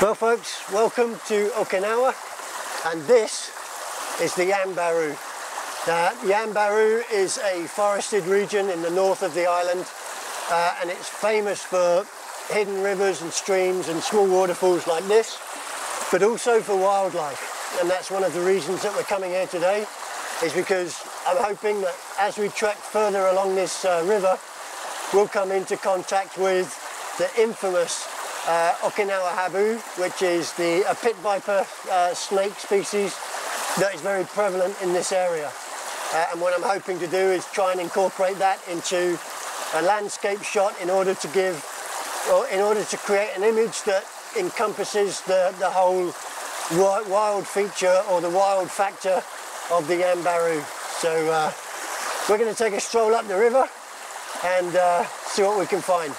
Well folks, welcome to Okinawa, and this is the Yanbaru. Now, Yanbaru is a forested region in the north of the island, and it's famous for hidden rivers and streams and small waterfalls like this, but also for wildlife. And that's one of the reasons that we're coming here today, is because I'm hoping that as we trek further along this river, we'll come into contact with the infamous Okinawa habu, which is a pit viper snake species that is very prevalent in this area. And what I'm hoping to do is try and incorporate that into a landscape shot in order to create an image that encompasses the whole wild feature, or the wild factor, of the Yanbaru. So we're going to take a stroll up the river and see what we can find.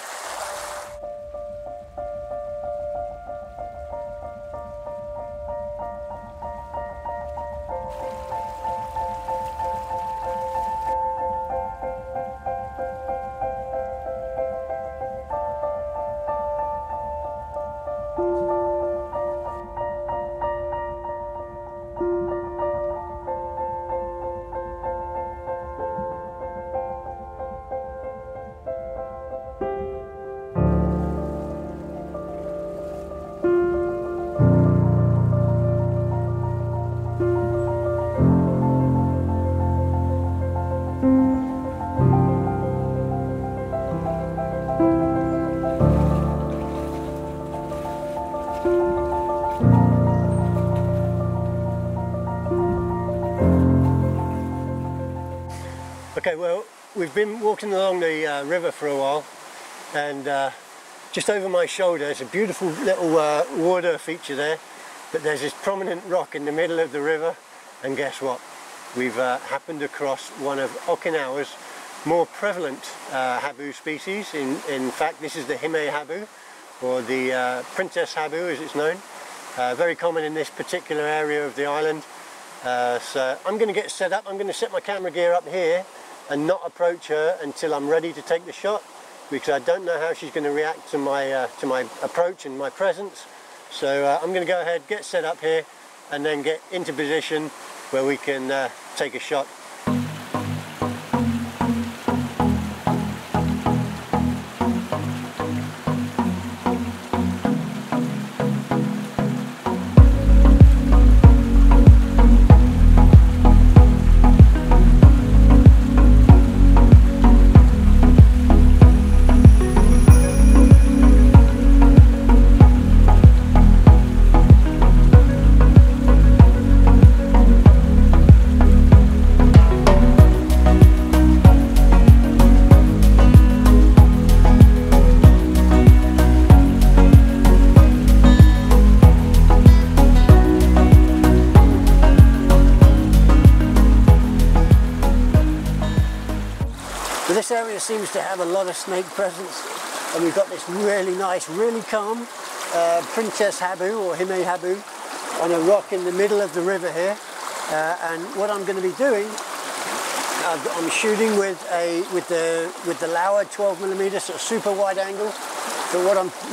Okay, well, we've been walking along the river for a while, and just over my shoulder it's a beautiful little water feature there, but there's this prominent rock in the middle of the river, and guess what? We've happened across one of Okinawa's more prevalent habu species. In fact, this is the Hime habu, or the Princess habu as it's known. Very common in this particular area of the island. So I'm going to get set up. I'm going to set my camera gear up here and not approach her until I'm ready to take the shot, because I don't know how she's going to react to my approach and my presence. So I'm going to go ahead, get set up here, and then get into position where we can take a shot. This area seems to have a lot of snake presence, and we've got this really nice, really calm Princess habu, or Hime habu, on a rock in the middle of the river here. And what I'm going to be doing, I'm shooting with the LAOWA 12mm, sort of super wide angle. But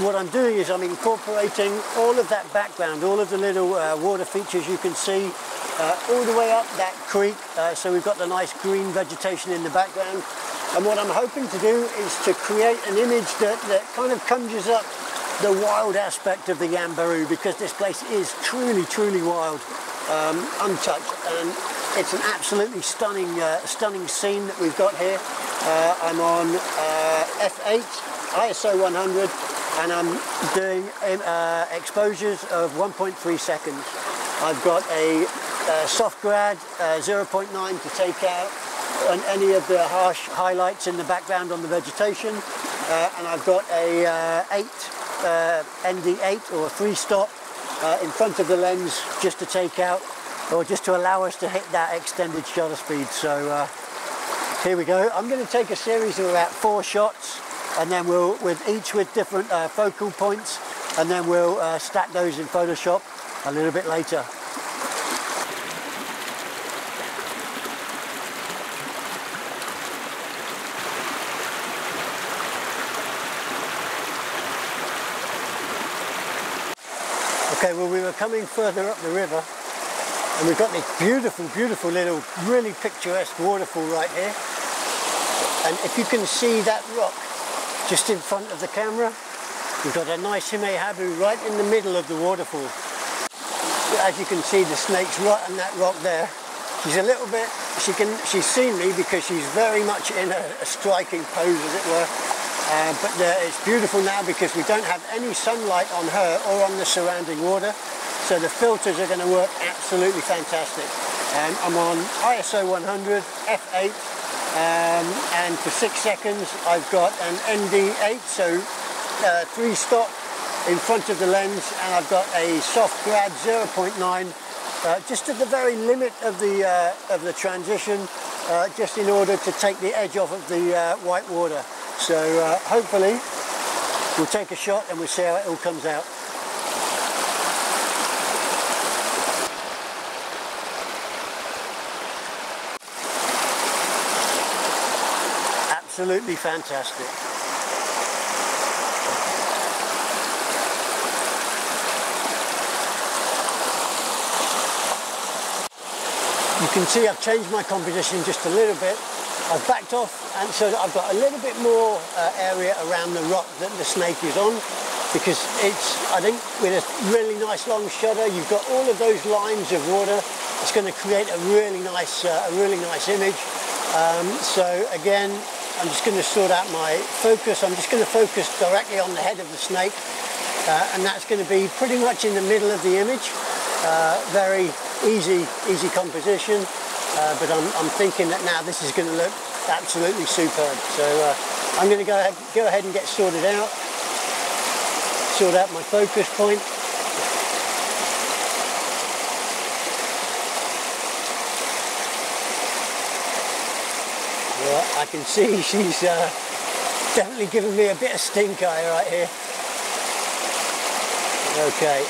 what I'm doing is I'm incorporating all of that background, all of the little water features you can see all the way up that creek. So we've got the nice green vegetation in the background. And what I'm hoping to do is to create an image that kind of conjures up the wild aspect of the Yanbaru, because this place is truly, truly wild, untouched. And it's an absolutely stunning, stunning scene that we've got here. I'm on f8, ISO 100, and I'm doing exposures of 1.3 seconds. I've got a soft grad, 0.9 to take out on any of the harsh highlights in the background on the vegetation, and I've got a ND8 or 3-stop in front of the lens, just to take out, or just to allow us to hit that extended shutter speed. So here we go. I'm going to take a series of about 4 shots, and then we'll, with different focal points, and then we'll stack those in Photoshop a little bit later. Okay, well, we were coming further up the river and we've got this beautiful, beautiful little really picturesque waterfall right here. And if you can see that rock just in front of the camera, we've got a nice Hime Habu right in the middle of the waterfall. As you can see, the snake's right on that rock there. She's a little bit, she's seen me because she's very much in a striking pose, as it were. It's beautiful now because we don't have any sunlight on her or on the surrounding water. So the filters are going to work absolutely fantastic. I'm on ISO 100, f8, and for 6 seconds I've got an ND8, so 3 stop in front of the lens, and I've got a soft grad 0.9, just at the very limit of the transition, just in order to take the edge off of the white water. So hopefully we'll take a shot and we'll see how it all comes out. Absolutely fantastic. You can see I've changed my composition just a little bit. I've backed off, and so that I've got a little bit more area around the rock that the snake is on, because it's, I think, with a really nice long shutter, you've got all of those lines of water. It's going to create a really nice image. So again, I'm just going to sort out my focus. I'm just going to focus directly on the head of the snake, and that's going to be pretty much in the middle of the image. Very easy composition, but I'm thinking that now this is going to look absolutely superb. So I'm going to go ahead and get sorted out, sort out my focus point. Well, I can see she's definitely giving me a bit of stink eye right here. Okay.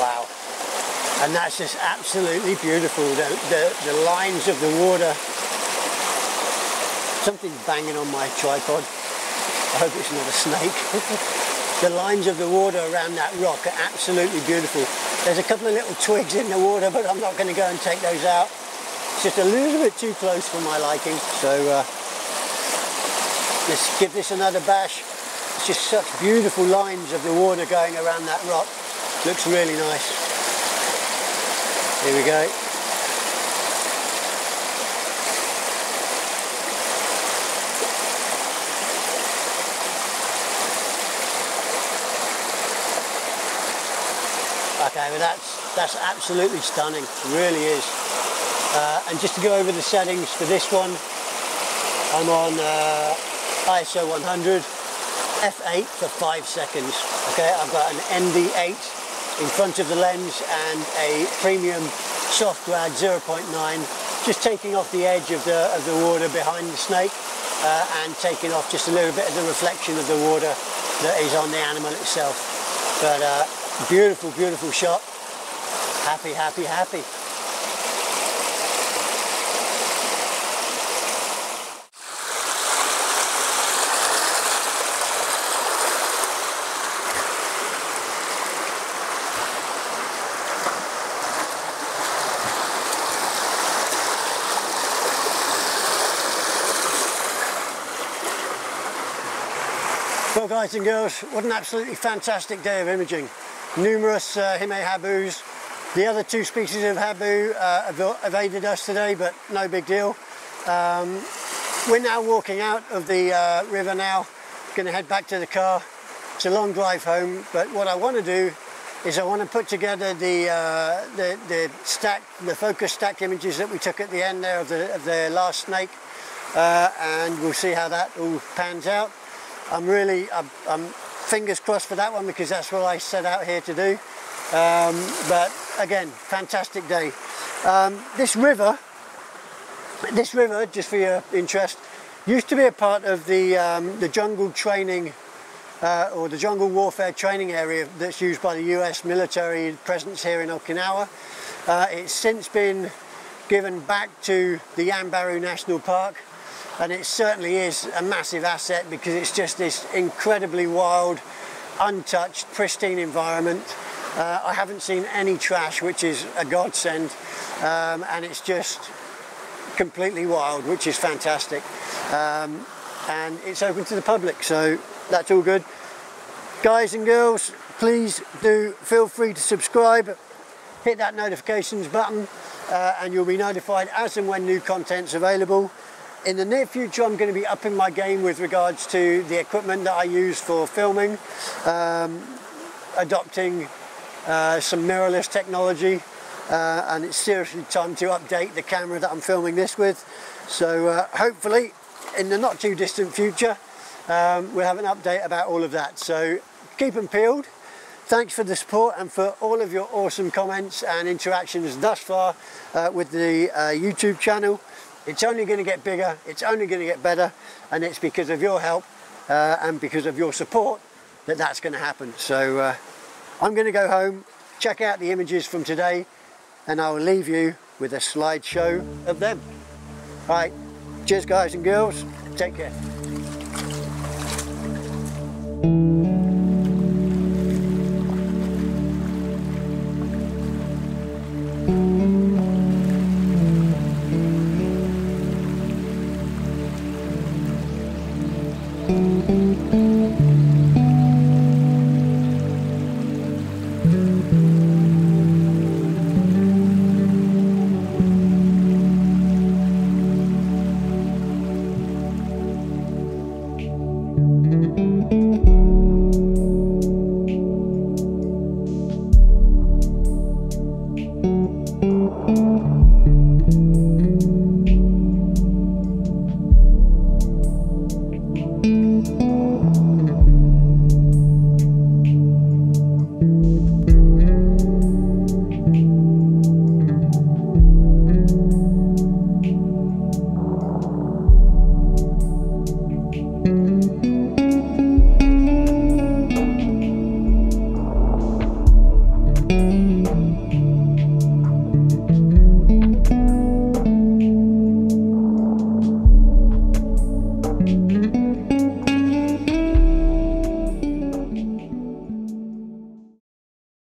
Wow, and that's just absolutely beautiful, the lines of the water. Something's banging on my tripod, I hope it's not a snake. The lines of the water around that rock are absolutely beautiful. There's a couple of little twigs in the water, but I'm not going to go and take those out. It's just a little bit too close for my liking, so let's give this another bash. It's just such beautiful lines of the water going around that rock. Looks really nice. Here we go. Okay, well that's absolutely stunning, it really is. And just to go over the settings for this one, I'm on ISO 100, f8 for 5 seconds. Okay, I've got an ND8. In front of the lens and a premium soft grad 0.9, just taking off the edge of the water behind the snake, and taking off just a little bit of the reflection of the water that is on the animal itself. But beautiful, beautiful shot. Happy, happy, happy. Well, guys and girls, what an absolutely fantastic day of imaging. Numerous Hime Habus. The other two species of habu have evaded us today, but no big deal. We're now walking out of the river now. Going to head back to the car. It's a long drive home, but what I want to do is I want to put together the focus stack images that we took at the end there of the last snake, and we'll see how that all pans out. I'm fingers crossed for that one because that's what I set out here to do. But again, fantastic day. This river, just for your interest, used to be a part of the jungle training or the jungle warfare training area that's used by the US military presence here in Okinawa. It's since been given back to the Yanbaru National Park, and it certainly is a massive asset because it's just this incredibly wild, untouched, pristine environment. I haven't seen any trash, which is a godsend, and it's just completely wild, which is fantastic. And it's open to the public, so that's all good. Guys and girls, please do feel free to subscribe, hit that notifications button, and you'll be notified as and when new content's available. In the near future, I'm going to be upping my game with regards to the equipment that I use for filming, adopting some mirrorless technology, and it's seriously time to update the camera that I'm filming this with. So hopefully, in the not too distant future, we'll have an update about all of that. So keep them peeled. Thanks for the support and for all of your awesome comments and interactions thus far with the YouTube channel. It's only going to get bigger, it's only going to get better, and it's because of your help and because of your support that that's going to happen. So I'm going to go home, check out the images from today, and I'll leave you with a slideshow of them. All right, cheers guys and girls, take care.